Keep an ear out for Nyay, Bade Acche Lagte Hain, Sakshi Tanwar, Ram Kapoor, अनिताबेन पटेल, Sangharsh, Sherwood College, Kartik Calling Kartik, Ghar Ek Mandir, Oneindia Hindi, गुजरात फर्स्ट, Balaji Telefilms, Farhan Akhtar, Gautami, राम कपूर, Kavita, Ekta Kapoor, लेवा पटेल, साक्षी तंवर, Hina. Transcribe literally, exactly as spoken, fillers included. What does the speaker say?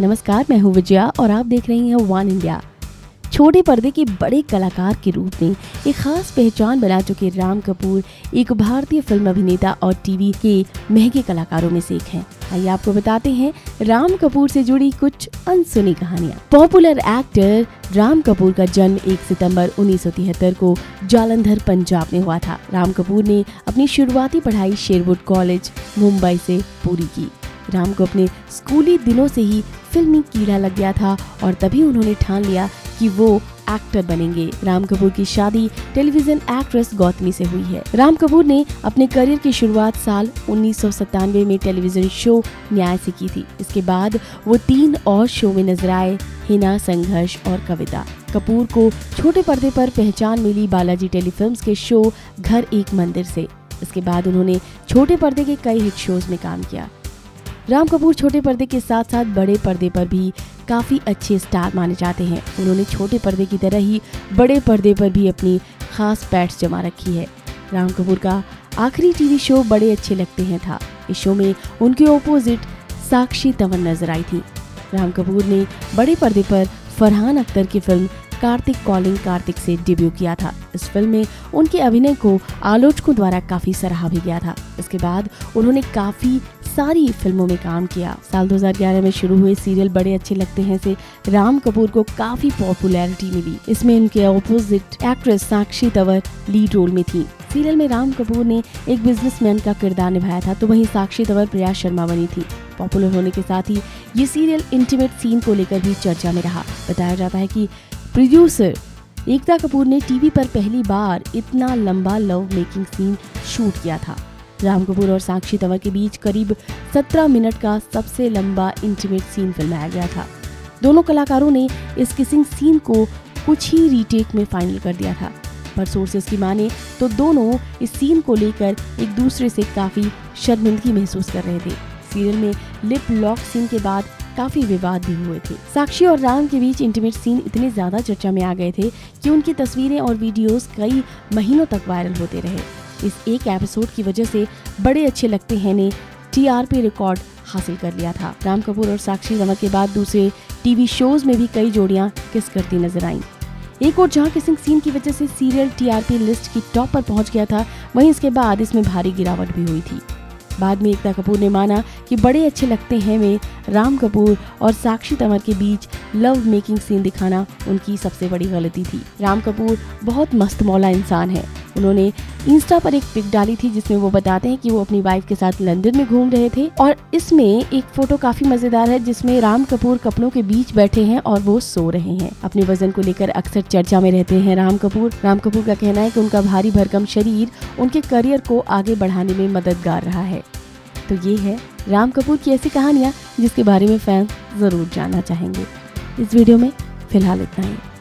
नमस्कार, मैं हूँ विजया और आप देख रही हैं वन इंडिया। छोटे पर्दे के बड़े कलाकार के रूप में एक खास पहचान बना चुके राम कपूर एक भारतीय फिल्म अभिनेता और टीवी के महंगे कलाकारों में से एक हैं। आइए आपको बताते हैं राम कपूर से जुड़ी कुछ अनसुनी कहानियां। पॉपुलर एक्टर राम कपूर का जन्म एक सितंबर उन्नीस सौ तिहत्तर को जालंधर पंजाब में हुआ था। राम कपूर ने अपनी शुरुआती पढ़ाई शेरवुड कॉलेज मुंबई से पूरी की। राम को अपने स्कूली दिनों से ही फिल्मी कीड़ा लग गया था और तभी उन्होंने ठान लिया कि वो एक्टर बनेंगे। राम कपूर की शादी टेलीविजन एक्ट्रेस गौतमी से हुई है। राम कपूर ने अपने करियर की शुरुआत साल उन्नीस सौ सत्तानवे में टेलीविजन शो न्याय से की थी। इसके बाद वो तीन और शो में नजर आए, हिना, संघर्ष और कविता। कपूर को छोटे पर्दे पर पहचान मिली बालाजी टेलीफिल्म्स के शो घर एक मंदिर से। इसके बाद उन्होंने छोटे पर्दे के कई हिट शोज में काम किया। राम कपूर छोटे पर्दे के साथ साथ बड़े पर्दे पर भी काफ़ी अच्छे स्टार माने जाते हैं। उन्होंने छोटे पर्दे की तरह ही बड़े पर्दे पर भी अपनी खास पैठ जमा रखी है। राम कपूर का आखिरी टीवी शो बड़े अच्छे लगते हैं था। इस शो में उनके ओपोजिट साक्षी तंवर नजर आई थी। राम कपूर ने बड़े पर्दे पर फरहान अख्तर की फिल्म कार्तिक कॉलिंग कार्तिक से डेब्यू किया था। इस फिल्म में उनके अभिनय को आलोचकों द्वारा काफ़ी सराहा भी गया था। इसके बाद उन्होंने काफ़ी सारी फिल्मों में काम किया। साल दो हज़ार ग्यारह में शुरू हुए सीरियल बड़े अच्छे लगते हैं से राम कपूर को काफी पॉपुलैरिटी मिली। इसमें उनके opposite actress साक्षी तंवर lead role में थी। सीरियल में राम कपूर ने एक बिजनेसमैन का किरदार निभाया था, तो वहीं साक्षी तंवर प्रिया शर्मा बनी थी। पॉपुलर होने के साथ ही ये सीरियल इंटीमेट सीन को लेकर भी चर्चा में रहा। बताया जाता है कि प्रोड्यूसर एकता कपूर ने टीवी पर पहली बार इतना लंबा लव मेकिंग सीन शूट किया था। राम कपूर और साक्षी तंवर के बीच करीब सत्रह मिनट का सबसे लंबा इंटीमेट सीन फिल्माया गया था। दोनों कलाकारों ने इस किसिंग सीन को कुछ ही रीटेक में फाइनल कर दिया था, पर सोर्सेस की माने तो दोनों इस सीन को लेकर एक दूसरे से काफ़ी शर्मिंदगी महसूस कर रहे थे। सीरियल में लिप लॉक सीन के बाद काफी विवाद भी हुए थे। साक्षी और राम के बीच इंटीमेट सीन इतने ज्यादा चर्चा में आ गए थे कि उनकी तस्वीरें और वीडियोस कई महीनों तक वायरल होते रहे। इस एक एपिसोड की वजह से बड़े अच्छे लगते हैं ने टीआरपी रिकॉर्ड हासिल कर लिया था। राम कपूर और साक्षी तंवर के बाद दूसरे टीवी शोज में भी कई जोड़ियां किस करती नजर आईं। एक और जहां किसिंग सीन की वजह से सीरियल टीआरपी लिस्ट की टॉप पर पहुंच गया था, वहीं इसके बाद इसमें भारी गिरावट भी हुई थी। बाद में एकता कपूर ने माना कि बड़े अच्छे लगते हैं में राम कपूर और साक्षी तंवर के बीच लव मेकिंग सीन दिखाना उनकी सबसे बड़ी गलती थी। राम कपूर बहुत मस्त मौला इंसान है। उन्होंने इंस्टा पर एक पिक डाली थी जिसमें वो बताते हैं कि वो अपनी वाइफ के साथ लंदन में घूम रहे थे और इसमें एक फोटो काफी मजेदार है जिसमें राम कपूर कपड़ों के बीच बैठे हैं और वो सो रहे हैं। अपने वजन को लेकर अक्सर चर्चा में रहते हैं राम कपूर। राम कपूर का कहना है कि उनका भारी भरकम शरीर उनके करियर को आगे बढ़ाने में मददगार रहा है। तो ये है राम कपूर की ऐसी कहानियाँ जिसके बारे में फैन जरूर जानना चाहेंगे। इस वीडियो में फिलहाल इतना ही।